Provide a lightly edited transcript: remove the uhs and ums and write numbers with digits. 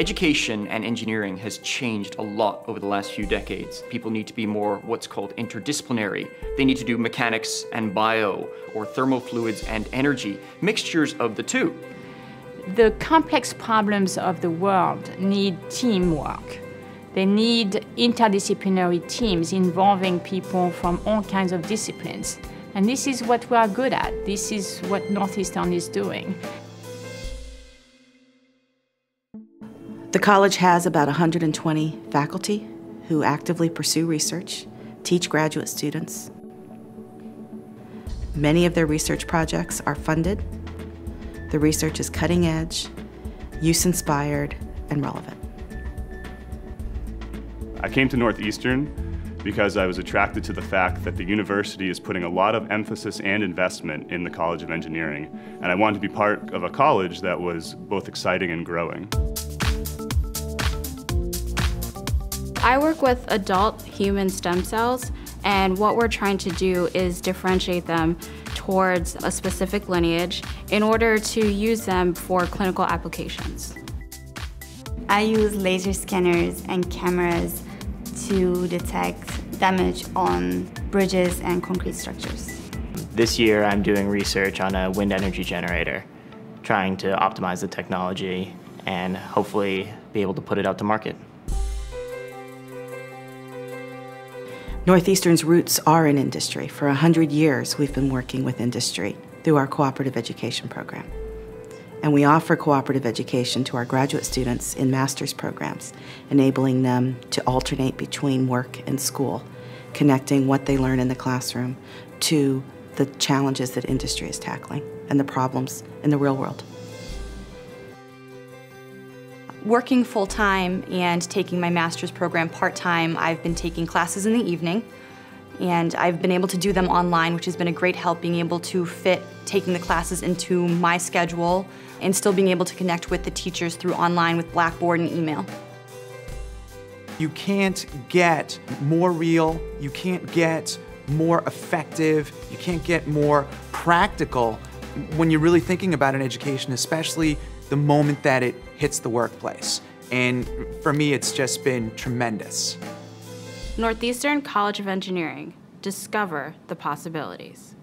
Education and engineering has changed a lot over the last few decades. People need to be more what's called interdisciplinary. They need to do mechanics and bio, or thermofluids and energy, mixtures of the two. The complex problems of the world need teamwork. They need interdisciplinary teams involving people from all kinds of disciplines. And this is what we are good at. This is what Northeastern is doing. The college has about 120 faculty who actively pursue research, teach graduate students. Many of their research projects are funded. The research is cutting edge, use-inspired, and relevant. I came to Northeastern because I was attracted to the fact that the university is putting a lot of emphasis and investment in the College of Engineering, and I wanted to be part of a college that was both exciting and growing. I work with adult human stem cells, and what we're trying to do is differentiate them towards a specific lineage in order to use them for clinical applications. I use laser scanners and cameras to detect damage on bridges and concrete structures. This year I'm doing research on a wind energy generator, trying to optimize the technology and hopefully be able to put it out to market. Northeastern's roots are in industry. For 100 years we've been working with industry through our cooperative education program. And we offer cooperative education to our graduate students in master's programs, enabling them to alternate between work and school, connecting what they learn in the classroom to the challenges that industry is tackling and the problems in the real world. Working full-time and taking my master's program part-time, I've been taking classes in the evening, and I've been able to do them online, which has been a great help, being able to fit taking the classes into my schedule and still being able to connect with the teachers through online with Blackboard and email. You can't get more real, you can't get more effective, you can't get more practical when you're really thinking about an education, especially the moment that it hits the workplace. And for me, it's just been tremendous. Northeastern College of Engineering. Discover the possibilities.